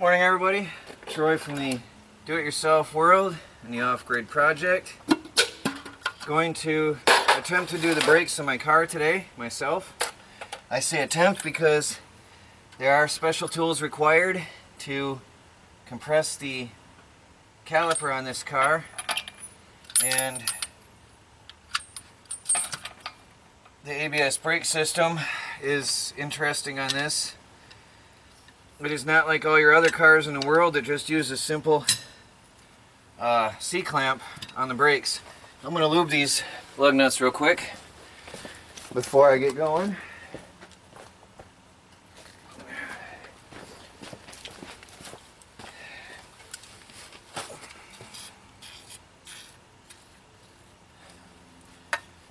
Morning everybody, Troy from the Do It Yourself World and the Off Grid Project. Going to attempt to do the brakes on my car today myself. I say attempt because there are special tools required to compress the caliper on this car, and the ABS brake system is interesting on this. It is not like all your other cars in the world that just use a simple C-clamp on the brakes. I'm going to lube these lug nuts real quick before I get going.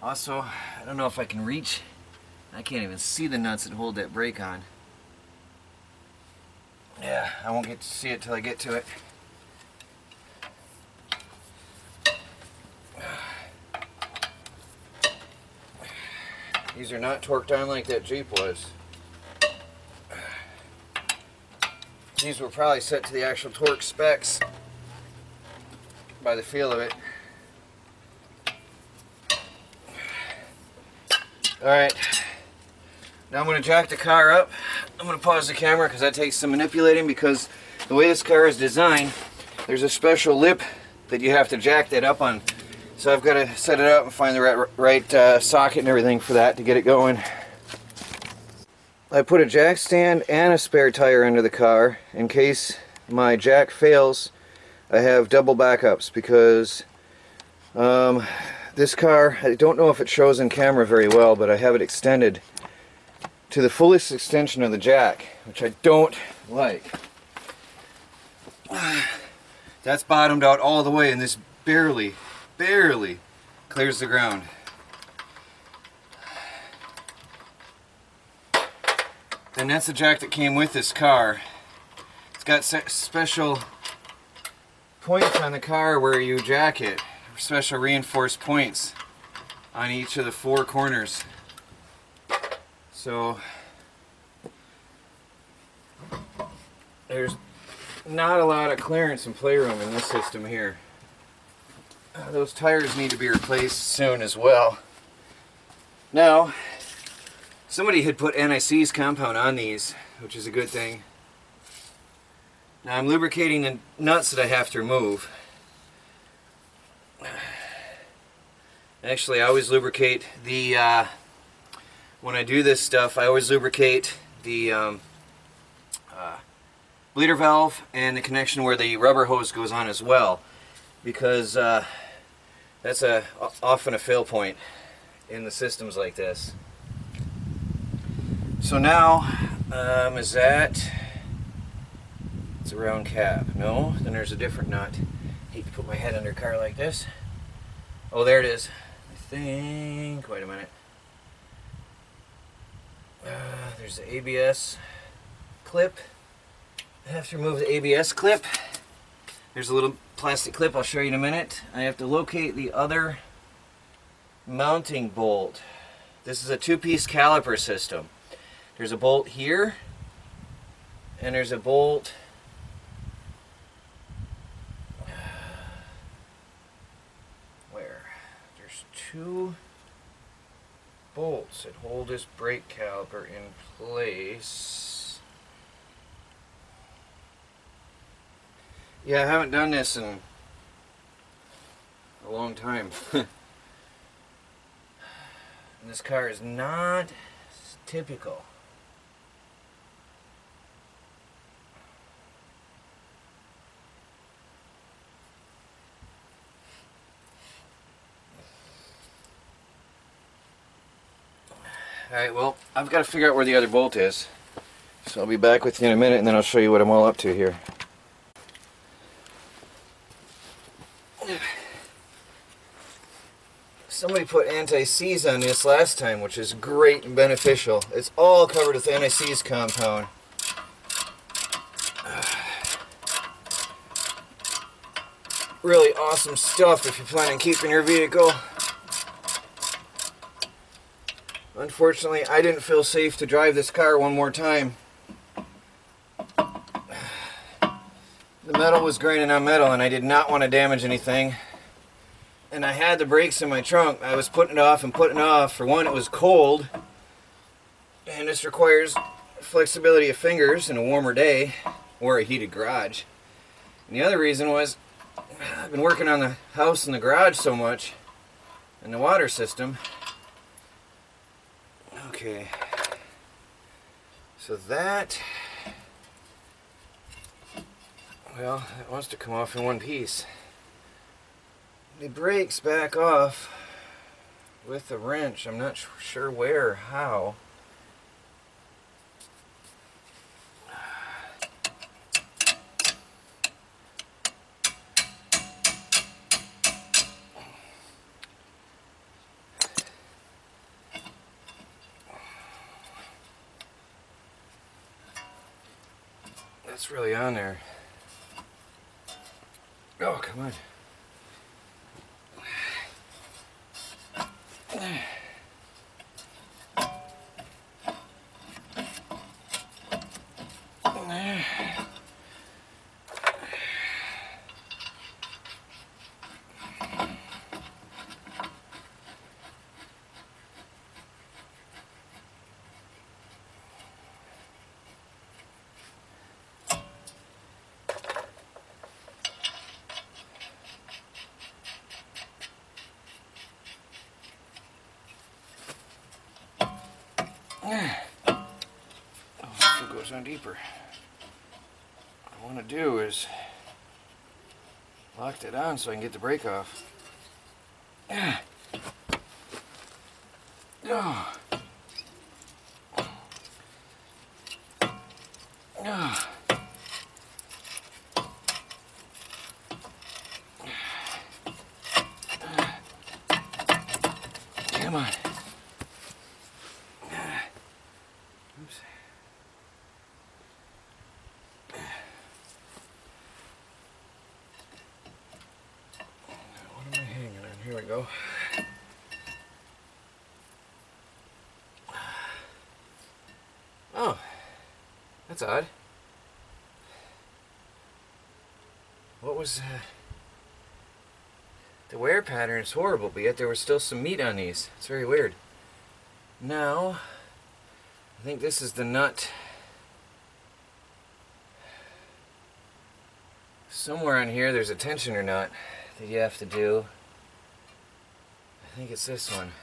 Also, I don't know if I can reach. I can't even see the nuts that hold that brake on. Yeah, I won't get to see it till I get to it. These are not torqued on like that Jeep was. These were probably set to the actual torque specs by the feel of it. Alright, now I'm going to jack the car up. I'm going to pause the camera because that takes some manipulating, because the way this car is designed, there's a special lip that you have to jack that up on. So I've got to set it up and find the right socket and everything for that to get it going. I put a jack stand and a spare tire under the car. In case my jack fails, I have double backups, because this car, I don't know if it shows in camera very well, but I have it extended to the fullest extension of the jack, which I don't like. That's bottomed out all the way, and this barely clears the ground. And that's the jack that came with this car. It's got special points on the car where you jack it, special reinforced points on each of the four corners. So there's not a lot of clearance and playroom in this system here. Those tires need to be replaced soon as well. Now, somebody had put NIC's compound on these, which is a good thing. Now I'm lubricating the nuts that I have to remove. Actually, I always lubricate the when I do this stuff, I always lubricate the bleeder valve and the connection where the rubber hose goes on as well, because that's often a fail point in the systems like this. So now, is that, it's a round cap, no? Then there's a different nut. I hate to put my head under a car like this. Oh, there it is. I think, wait a minute. There's the ABS clip. I have to remove the ABS clip. There's a little plastic clip I'll show you in a minute. I have to locate the other mounting bolt. This is a two-piece caliper system. There's a bolt here, and there's a bolt where? There's two bolts that hold this brake caliper in place. Yeah, I haven't done this in a long time. And this car is not typical. Alright, well, I've got to figure out where the other bolt is, so I'll be back with you in a minute, and then I'll show you what I'm all up to here. Somebody put anti-seize on this last time, which is great and beneficial. It's all covered with anti-seize compound. Really awesome stuff if you plan on keeping your vehicle. Unfortunately, I didn't feel safe to drive this car one more time. metal was grinding on metal, and I did not want to damage anything. And I had the brakes in my trunk. I was putting it off and putting it off. For one, it was cold, and this requires flexibility of fingers in a warmer day or a heated garage. And the other reason was I've been working on the house and the garage so much and the water system. Okay, so that, well, it wants to come off in one piece. The brakes back off with the wrench. I'm not sure where or how. That's really on there. Oh, come on. Oh, it goes on deeper. What I want to do is lock that on so I can get the brake off. Oh. Oh. Come on. Here we go. Oh, that's odd. What was the wear pattern is horrible, but yet there was still some meat on these. It's very weird. Now, I think this is the nut. Somewhere on here there's a tensioner nut that you have to do. I think it's this one.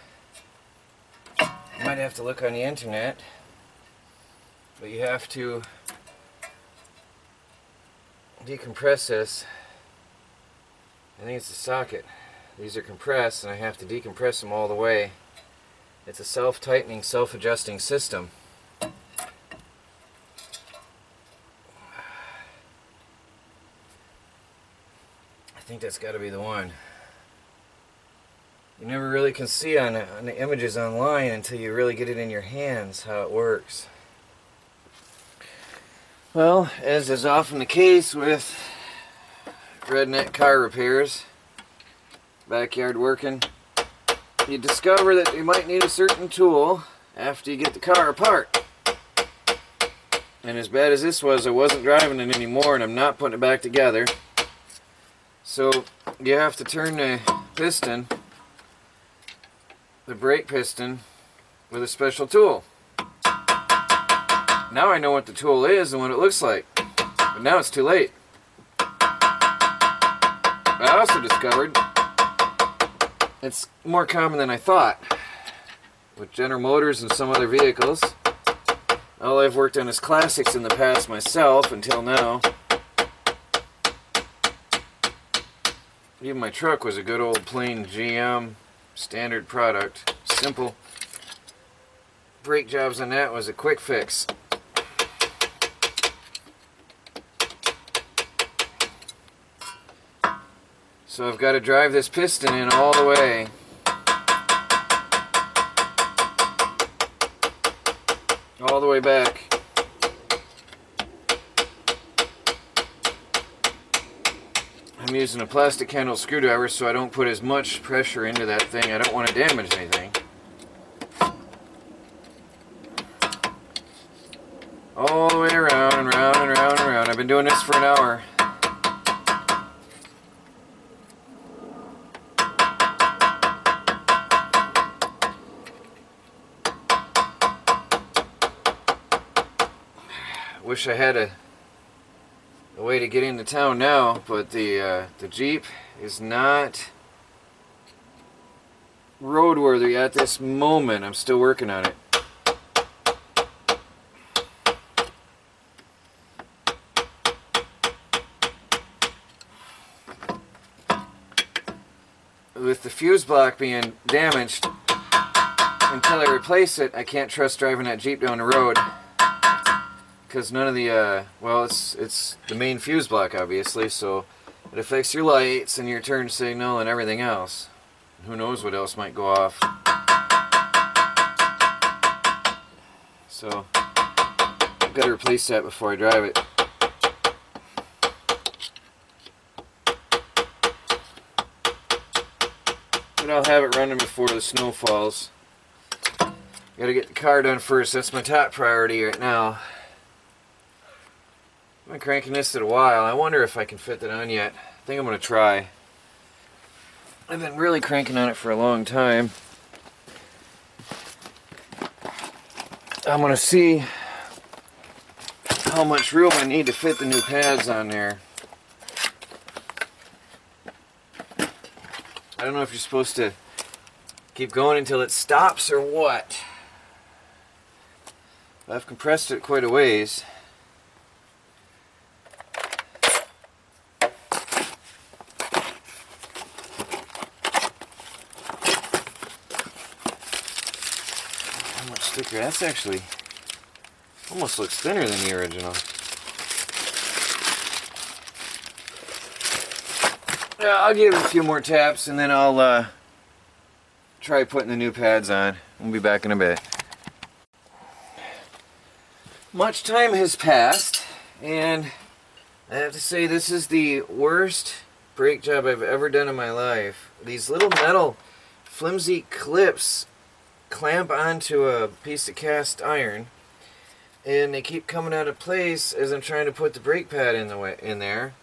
You might have to look on the internet, but you have to decompress this. I think it's the socket. These are compressed and I have to decompress them all the way. It's a self-tightening, self-adjusting system. I think that's got to be the one. You never really can see on the images online until you really get it in your hands how it works. Well, as is often the case with redneck car repairs, backyard working, you discover that you might need a certain tool after you get the car apart. And as bad as this was, I wasn't driving it anymore and I'm not putting it back together. So you have to turn the piston, the brake piston, with a special tool. Now I know what the tool is and what it looks like, but now it's too late. I also discovered it's more common than I thought. With General Motors and some other vehicles, all I've worked on is classics in the past myself until now. Even my truck was a good old plain GM standard product, simple. Brake jobs on that was a quick fix. So I've got to drive this piston in all the way. All the way back. I'm using a plastic handle screwdriver so I don't put as much pressure into that thing. I don't want to damage anything. All the way around and round and round and round. I've been doing this for an hour. wish I had a way to get into town now, but the Jeep is not roadworthy at this moment. I'm still working on it. With the fuse block being damaged, until I replace it, I can't trust driving that Jeep down the road, because none of the it's the main fuse block, obviously, so it affects your lights and your turn signal and everything else. Who knows what else might go off. So I've got to replace that before I drive it. But I'll have it running before the snow falls. Gotta get the car done first. That's my top priority right now. I've been cranking this in a while. I wonder if I can fit that on yet. I think I'm gonna try. I've been really cranking on it for a long time. I'm gonna see how much room I need to fit the new pads on there. I don't know if you're supposed to keep going until it stops or what. I've compressed it quite a ways. How much thicker? That's actually almost looks thinner than the original. Yeah, I'll give it a few more taps and then I'll try putting the new pads on. We'll be back in a bit. Much time has passed, and I have to say this is the worst brake job I've ever done in my life. These little metal flimsy clips clamp onto a piece of cast iron, and they keep coming out of place as I'm trying to put the brake pad in there.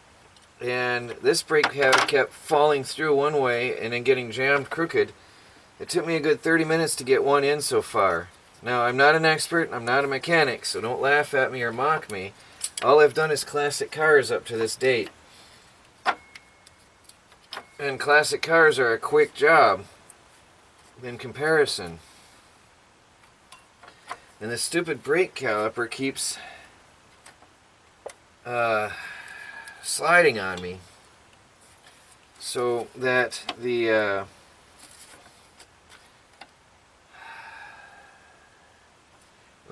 And this brake pad kept falling through one way and then getting jammed crooked. It took me a good 30 minutes to get one in so far. Now, I'm not an expert, I'm not a mechanic, so don't laugh at me or mock me. All I've done is classic cars up to this date. And classic cars are a quick job in comparison. And this stupid brake caliper keeps sliding on me, so that the I'm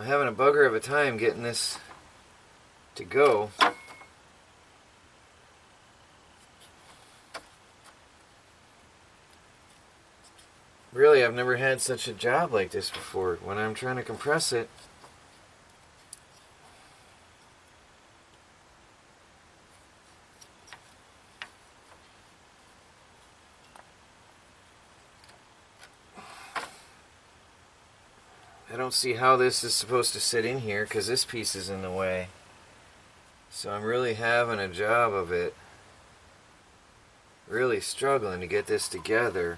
having a bugger of a time getting this to go. Really, I've never had such a job like this before. When I'm trying to compress it, I don't see how this is supposed to sit in here, because this piece is in the way. So I'm really having a job of it. Really struggling to get this together.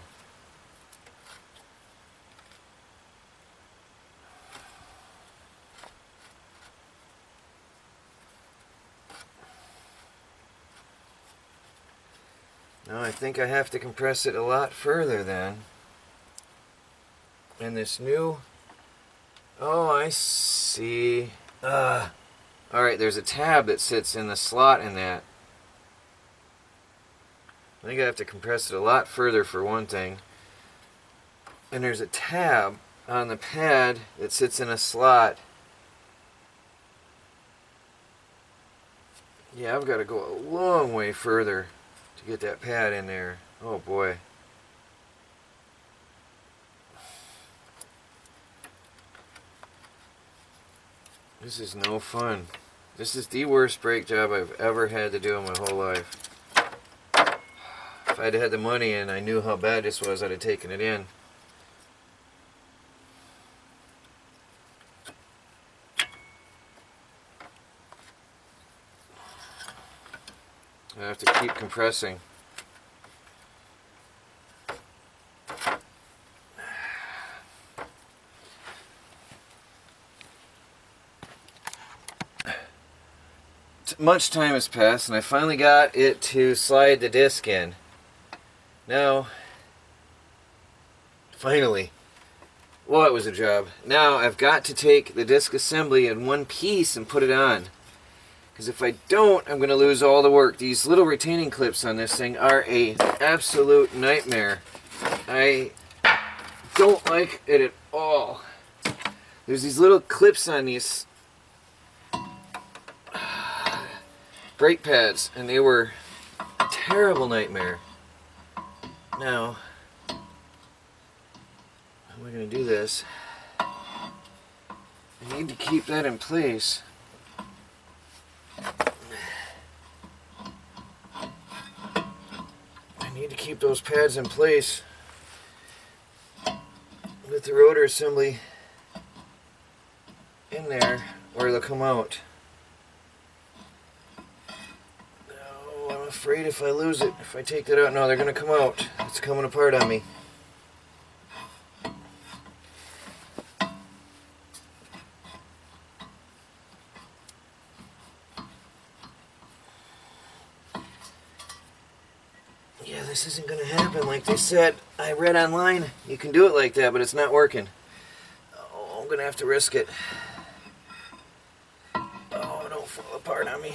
Now I think I have to compress it a lot further then. And this new... Oh, I see. Alright, there's a tab that sits in the slot in that. I think I have to compress it a lot further for one thing. And there's a tab on the pad that sits in a slot. Yeah, I've got to go a long way further to get that pad in there. Oh boy. This is no fun. This is the worst brake job I've ever had to do in my whole life. If I'd had the money and I knew how bad this was, I'd have taken it in. I have to keep compressing. much time has passed, and I finally got it to slide the disc in. Now, finally, well, it was a job. Now I've got to take the disc assembly in one piece and put it on. Because if I don't, I'm going to lose all the work. These little retaining clips on this thing are an absolute nightmare. I don't like it at all. There's these little clips on these brake pads, and they were a terrible nightmare. Now, how am I going to do this? I need to keep that in place. I need to keep those pads in place with the rotor assembly in there, or they'll come out. No, I'm afraid if I lose it, if I take that out, no, they're going to come out. It's coming apart on me. Yeah, this isn't going to happen. Like they said, I read online, you can do it like that, but it's not working. Oh, I'm going to have to risk it. Oh, don't fall apart on me.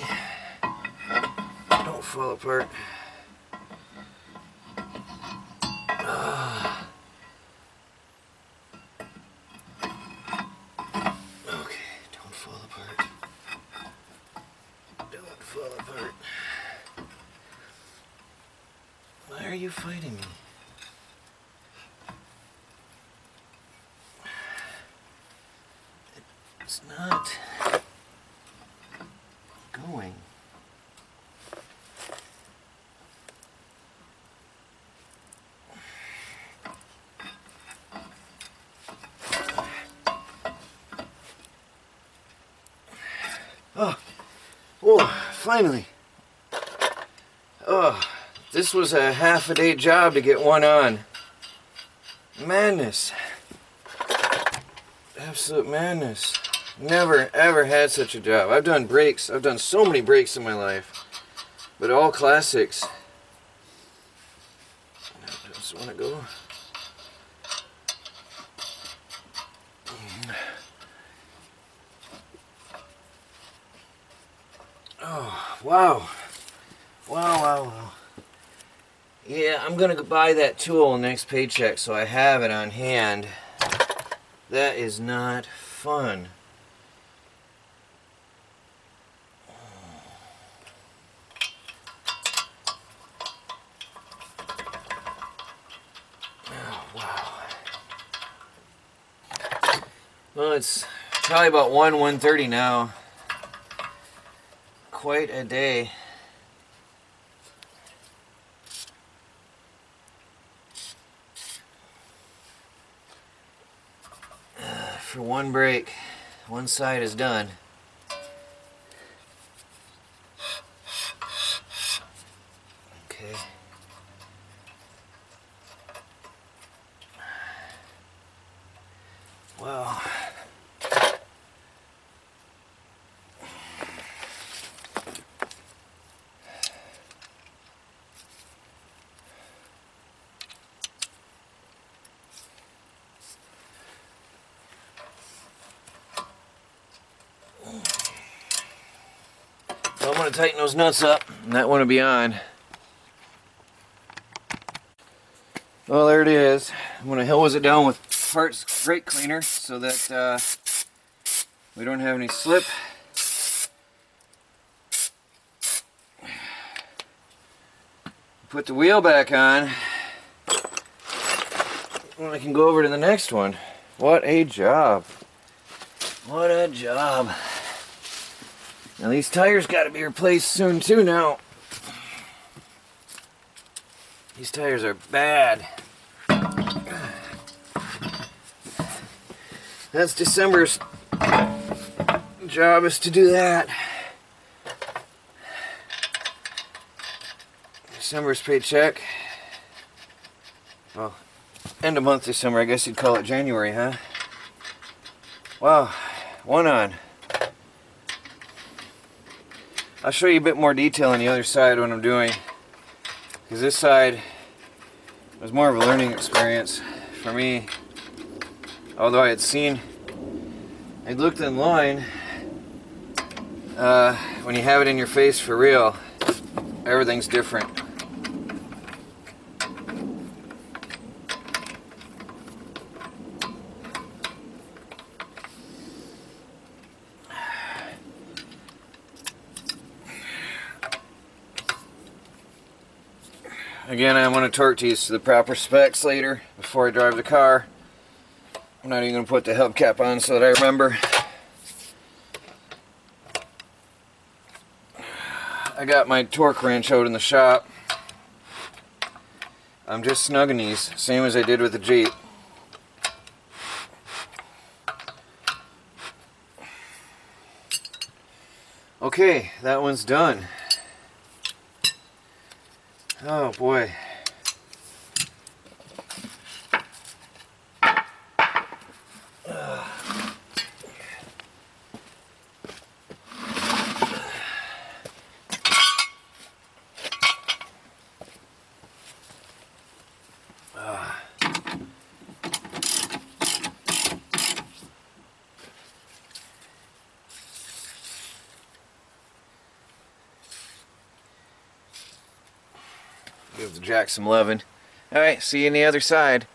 Don't fall apart. Okay, don't fall apart. Don't fall apart. Why are you fighting me? It's not going. Oh, oh, finally. Oh. This was a half a day job to get one on. Madness. Absolute madness. Never, ever had such a job. I've done brakes. I've done so many brakes in my life. But all classics. I just want to go. Oh, wow. Wow, wow, wow. Yeah, I'm going to buy that tool next paycheck so I have it on hand. That is not fun. Oh, wow. Well, it's probably about 1:30 now. Quite a day. For one break, one side is done. Okay. Wow. So I'm going to tighten those nuts up, and that one will be on. Well, there it is. I'm going to hose it down with parts brake cleaner so that we don't have any slip. Put the wheel back on, and I can go over to the next one. What a job. What a job. Now these tires got to be replaced soon too now. These tires are bad. That's December's job, is to do that. December's paycheck. Well, end of month December, I guess you'd call it January, huh? Wow, one on. I'll show you a bit more detail on the other side what I'm doing, because this side was more of a learning experience for me. Although I had seen, I looked online, when you have it in your face for real, everything's different. Again, I want to torque these to the proper specs later before I drive the car. I'm not even going to put the hubcap on so that I remember. I got my torque wrench out in the shop. I'm just snugging these, same as I did with the Jeep. Okay, that one's done. Oh boy. Give the jack some loving. Alright, see you on the other side.